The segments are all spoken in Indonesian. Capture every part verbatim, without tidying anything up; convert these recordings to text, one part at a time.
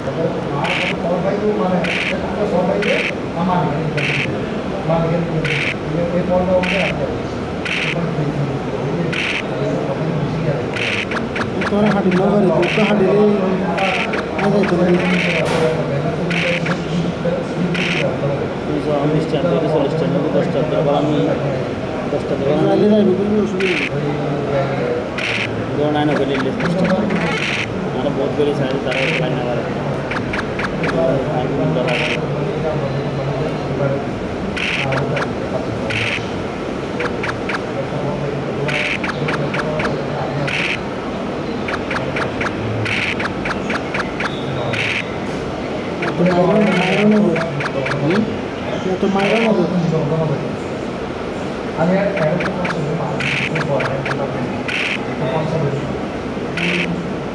Ini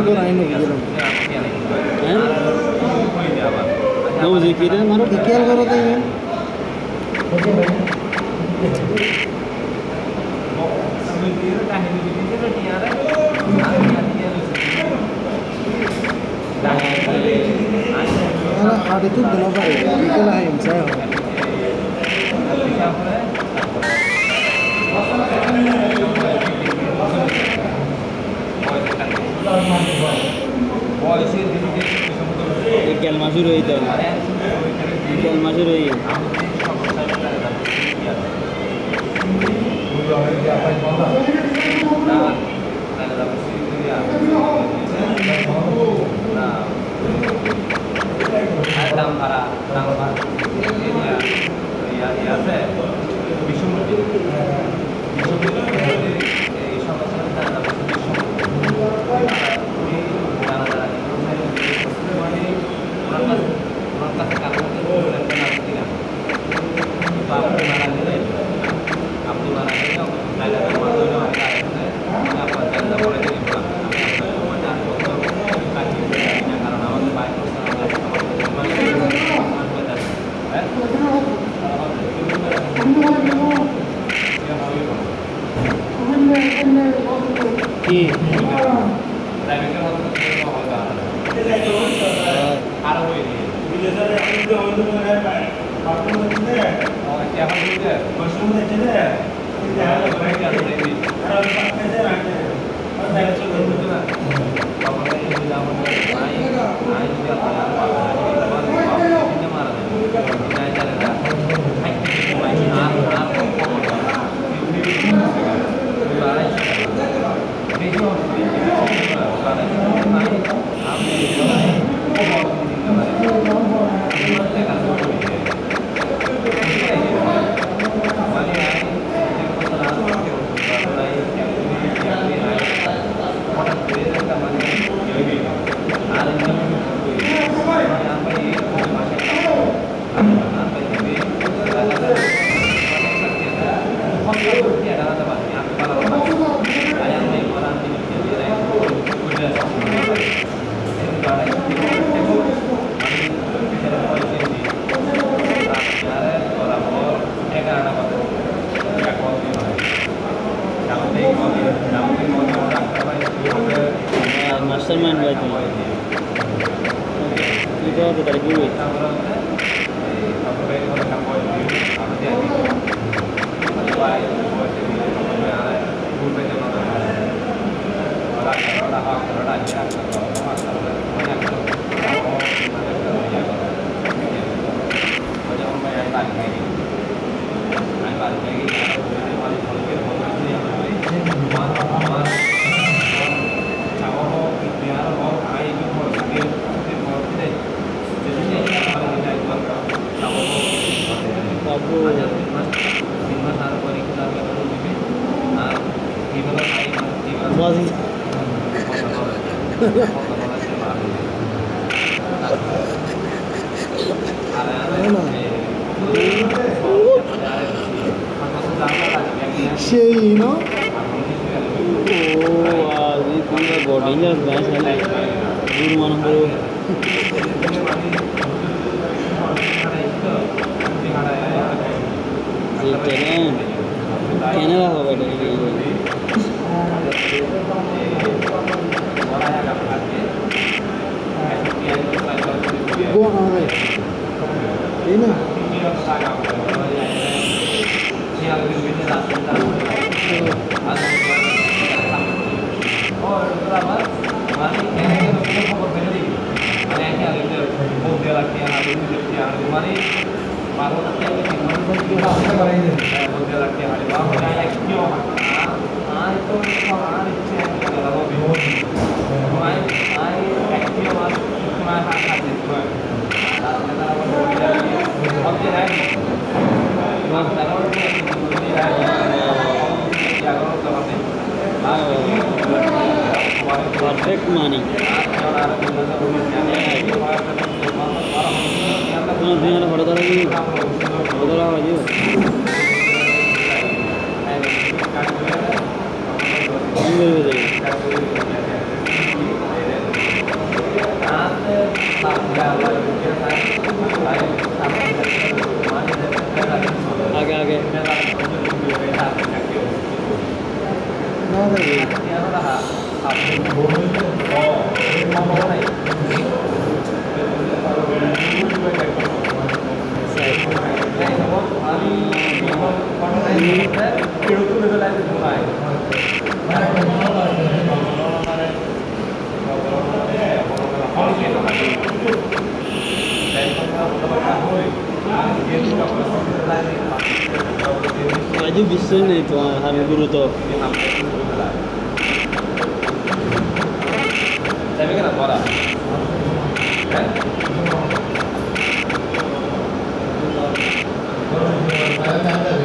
algo lain nih, gitu. Kamu zikirin mana? Zikir karo tuh ya. Karena hari itu kenapa ya? Itulah yang saya. Ikan masuk itu, ikan masuk itu. Gracias. आगे आगे Maju bisa nih tuan Hari Guru tuh. Saya mikir apa lah? Kan?